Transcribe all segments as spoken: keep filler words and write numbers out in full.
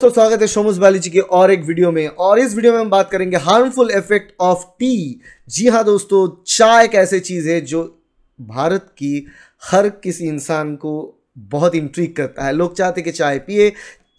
तो स्वागत है शोमुस बायोलॉजी के और एक वीडियो में। और इस वीडियो में हम बात करेंगे हार्मफुल इफेक्ट ऑफ टी। जी हाँ दोस्तों, चाय एक ऐसी चीज़ है जो भारत की हर किसी इंसान को बहुत इंट्रीग करता है। लोग चाहते कि चाय पिए,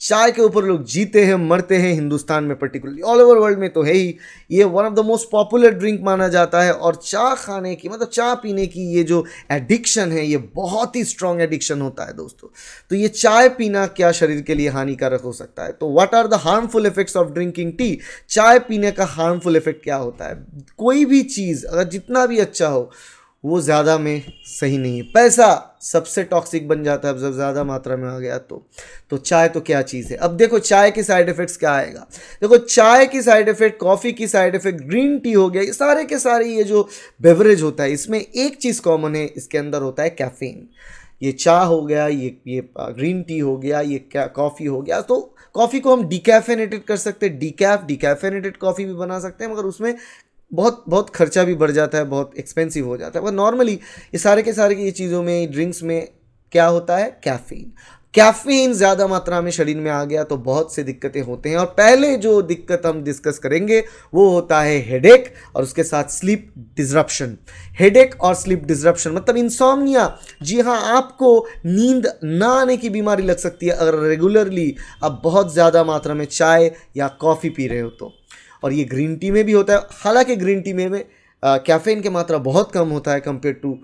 चाय के ऊपर लोग जीते हैं मरते हैं, हिंदुस्तान में पर्टिकुलरली, ऑल ओवर वर्ल्ड में तो है ही। ये one of the most popular drink माना जाता है और चाय खाने की मतलब चाय पीने की ये जो एडिक्शन है ये बहुत ही स्ट्रॉन्ग एडिक्शन होता है दोस्तों। तो ये चाय पीना क्या शरीर के लिए हानिकारक हो सकता है, तो what are the harmful effects of drinking tea. चाय पीने का हार्मफुल इफेक्ट क्या होता है। कोई भी चीज़ अगर जितना भी अच्छा हो वो ज़्यादा में सही नहीं है। पैसा सबसे टॉक्सिक बन जाता है अब जब ज़्यादा मात्रा में आ गया तो तो चाय तो क्या चीज़ है। अब देखो चाय के साइड इफ़ेक्ट्स क्या आएगा। देखो चाय की साइड इफ़ेक्ट, कॉफ़ी की साइड इफ़ेक्ट, ग्रीन टी हो गया, ये सारे के सारे ये जो बेवरेज होता है इसमें एक चीज़ कॉमन है, इसके अंदर होता है कैफ़ीन। ये चाय हो गया, ये ये ग्रीन टी हो गया, ये क्या कॉफ़ी हो गया। तो कॉफ़ी को हम डिकैफिनेटेड कर सकते हैं, डिकैफ डिकैफिनेटेड कॉफ़ी भी बना सकते हैं, मगर उसमें बहुत बहुत खर्चा भी बढ़ जाता है, बहुत एक्सपेंसिव हो जाता है। पर नॉर्मली ये सारे के सारे की ये चीज़ों में ड्रिंक्स में क्या होता है, कैफ़ीन। कैफ़ीन ज़्यादा मात्रा में शरीर में आ गया तो बहुत से दिक्कतें होते हैं और पहले जो दिक्कत हम डिस्कस करेंगे वो होता है हेडेक और उसके साथ स्लीप डिसरप्शन। हेडेक और स्लीप डिसरप्शन मतलब इंसोम्निया। जी हाँ, आपको नींद ना आने की बीमारी लग सकती है अगर रेगुलरली आप बहुत ज़्यादा मात्रा में चाय या कॉफ़ी पी रहे हो तो। और ये ग्रीन टी में भी होता है, हालांकि ग्रीन टी में, में कैफ़ीन की मात्रा बहुत कम होता है कंपेयर टू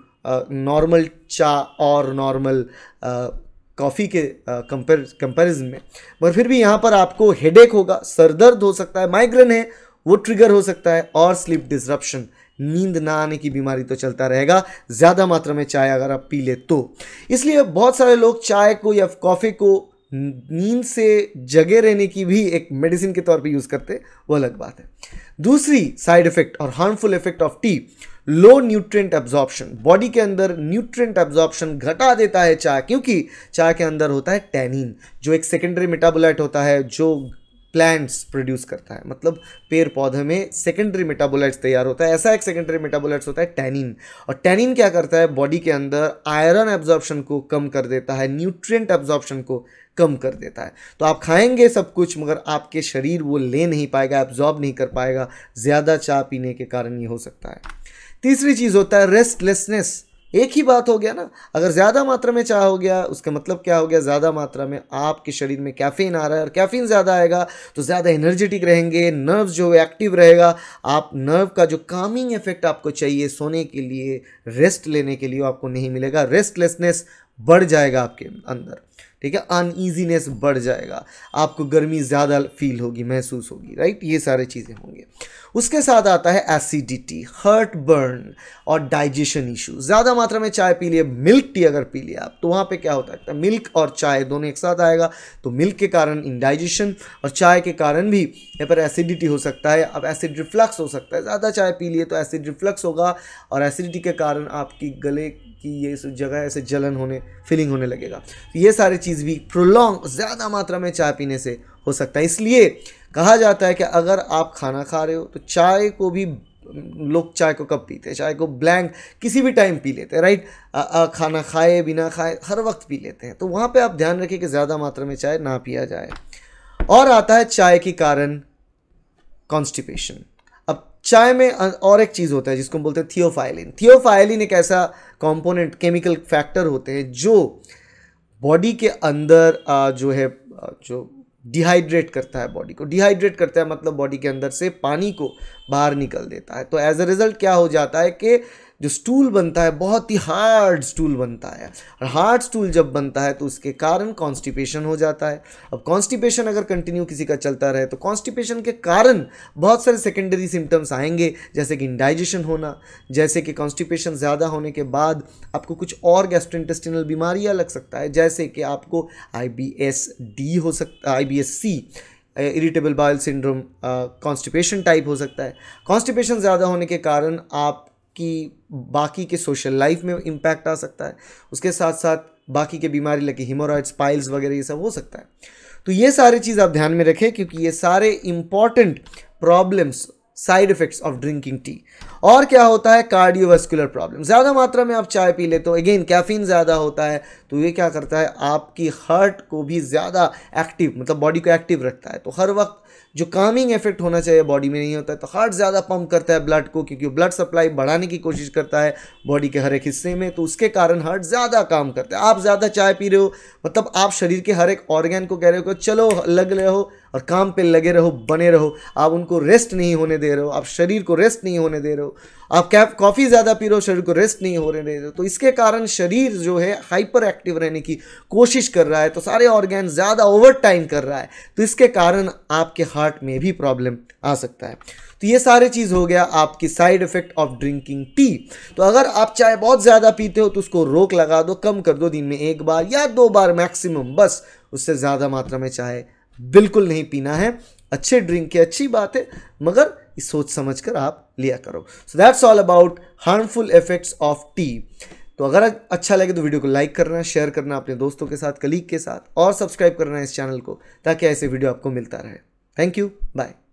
नॉर्मल चाय और नॉर्मल कॉफ़ी के कंपेयर कंपेरिजन में। मगर फिर भी यहाँ पर आपको हेडेक होगा, सर दर्द हो सकता है, माइग्रेन है वो ट्रिगर हो सकता है और स्लीप डिसरप्शन, नींद ना आने की बीमारी तो चलता रहेगा ज़्यादा मात्रा में चाय अगर आप पी ले तो। इसलिए बहुत सारे लोग चाय को या कॉफ़ी को नींद से जगे रहने की भी एक मेडिसिन के तौर पे यूज़ करते, वो अलग बात है। दूसरी साइड इफ़ेक्ट और harmful effect of tea, low nutrient absorption. Body के अंदर न्यूट्रिएंट एब्जॉर्प्शन घटा देता है चाय, क्योंकि चाय के अंदर होता है टैनिन जो एक सेकेंडरी मेटाबोलाइट होता है जो प्लांट्स प्रोड्यूस करता है। मतलब पेड़ पौधे में सेकेंडरी मेटाबोलाइट्स तैयार होता है, ऐसा एक सेकेंडरी मेटाबोलाइट्स होता है टैनिन। और टैनिन क्या करता है, बॉडी के अंदर आयरन एब्जॉर्प्शन को कम कर देता है, न्यूट्रिएंट एब्जॉर्प्शन को कम कर देता है। तो आप खाएंगे सब कुछ मगर आपके शरीर वो ले नहीं पाएगा, एब्जॉर्ब नहीं कर पाएगा, ज़्यादा चाय पीने के कारण ये हो सकता है। तीसरी चीज़ होता है रेस्टलेसनेस। एक ही बात हो गया ना, अगर ज़्यादा मात्रा में चाय हो गया उसका मतलब क्या हो गया, ज़्यादा मात्रा में आपके शरीर में कैफ़ीन आ रहा है और कैफ़ीन ज़्यादा आएगा तो ज़्यादा एनर्जेटिक रहेंगे, नर्व्स जो एक्टिव रहेगा, आप नर्व का जो कामिंग इफेक्ट आपको चाहिए सोने के लिए, रेस्ट लेने के लिए, आपको नहीं मिलेगा। रेस्टलेसनेस बढ़ जाएगा आपके अंदर, ठीक है, अनईजीनेस बढ़ जाएगा, आपको गर्मी ज़्यादा फील होगी, महसूस होगी, राइट, ये सारी चीज़ें होंगी। उसके साथ आता है एसिडिटी, हार्ट बर्न और डाइजेशन इशू। ज़्यादा मात्रा में चाय पी लिए, मिल्क टी अगर पी लिया आप तो वहाँ पे क्या होता है, मिल्क और चाय दोनों एक साथ आएगा तो मिल्क के कारण इंडाइजेशन और चाय के कारण भी यहाँ पर एसिडिटी हो सकता है। अब एसिड रिफ्लक्स हो सकता है, ज़्यादा चाय पी लिए तो एसिड रिफ्लक्स होगा और एसिडिटी के कारण आपकी गले कि ये जगह ऐसे जलन होने, फीलिंग होने लगेगा। ये सारी चीज़ भी प्रोलॉन्ग ज़्यादा मात्रा में चाय पीने से हो सकता है। इसलिए कहा जाता है कि अगर आप खाना खा रहे हो तो चाय को भी, लोग चाय को कब पीते हैं, चाय को ब्लैंक किसी भी टाइम पी लेते हैं, राइट, आ, आ, खाना खाए बिना खाए हर वक्त पी लेते हैं। तो वहाँ पर आप ध्यान रखें कि ज़्यादा मात्रा में चाय ना पिया जाए। और आता है चाय के कारण कॉन्स्टिपेशन। चाय में और एक चीज़ होता है जिसको हम बोलते हैं थियोफाइलिन। थियोफाइलिन एक ऐसा कंपोनेंट, केमिकल फैक्टर होते हैं जो बॉडी के अंदर जो है जो डिहाइड्रेट करता है, बॉडी को डिहाइड्रेट करता है, मतलब बॉडी के अंदर से पानी को बाहर निकल देता है। तो एज अ रिज़ल्ट क्या हो जाता है कि जो स्टूल बनता है बहुत ही हार्ड स्टूल बनता है और हार्ड स्टूल जब बनता है तो उसके कारण कॉन्स्टिपेशन हो जाता है। अब कॉन्स्टिपेशन अगर कंटिन्यू किसी का चलता रहे तो कॉन्स्टिपेशन के कारण बहुत सारे सेकेंडरी सिम्टम्स आएंगे, जैसे कि इंडाइजेशन होना, जैसे कि कॉन्स्टिपेशन ज़्यादा होने के बाद आपको कुछ और गैस्ट्रोइंटेस्टिनल बीमारियाँ लग सकता है, जैसे कि आपको आई बी एस डी हो सकता है, I B S C, irritable bowel syndrome, constipation type हो सकता है। कॉन्स्टिपेशन ज़्यादा होने के कारण आप कि बाकी के सोशल लाइफ में इम्पैक्ट आ सकता है, उसके साथ साथ बाकी के बीमारी लगे हिमोरॉइड्स, पाइल्स वगैरह ये सब हो सकता है। तो ये सारी चीज़ आप ध्यान में रखें क्योंकि ये सारे important problems, side effects of drinking tea. और क्या होता है कार्डियोवास्कुलर प्रॉब्लम। ज़्यादा मात्रा में आप चाय पी लेते हो, अगेन कैफीन ज़्यादा होता है, तो ये क्या करता है आपकी हार्ट को भी ज़्यादा एक्टिव, मतलब बॉडी को एक्टिव रखता है। तो हर वक्त जो कामिंग इफेक्ट होना चाहिए बॉडी में नहीं होता है, तो हार्ट ज़्यादा पंप करता है ब्लड को, क्योंकि ब्लड सप्लाई बढ़ाने की कोशिश करता है बॉडी के हर एक हिस्से में, तो उसके कारण हार्ट ज़्यादा काम करता है। आप ज़्यादा चाय पी रहे हो, मतलब आप शरीर के हर एक ऑर्गन को कह रहे हो कि चलो लग रहे हो और काम पे लगे रहो, बने रहो, आप उनको रेस्ट नहीं होने दे रहे हो, आप शरीर को रेस्ट नहीं होने दे रहे हो। आप कैफ कॉफ़ी ज़्यादा पी रहे हो, शरीर को रेस्ट नहीं होने दे रहे हो, तो इसके कारण शरीर जो है हाइपर एक्टिव रहने की कोशिश कर रहा है, तो सारे ऑर्गन ज़्यादा ओवर टाइम कर रहा है, तो इसके कारण आपके हार्ट में भी प्रॉब्लम आ सकता है। तो ये सारे चीज़ हो गया आपकी side effect of drinking tea. तो अगर आप चाय बहुत ज़्यादा पीते हो तो उसको रोक लगा दो, कम कर दो, दिन में एक बार या दो बार मैक्सिमम, बस उससे ज़्यादा मात्रा में चाय बिल्कुल नहीं पीना है। अच्छे ड्रिंक की अच्छी बात है, मगर इस सोच समझ कर आप लिया करो। So that's all about harmful effects of tea. तो अगर अच्छा लगे तो वीडियो को लाइक करना, शेयर करना अपने दोस्तों के साथ, कलीग के साथ, और सब्सक्राइब करना इस चैनल को, ताकि ऐसे वीडियो आपको मिलता रहे। Thank you, bye.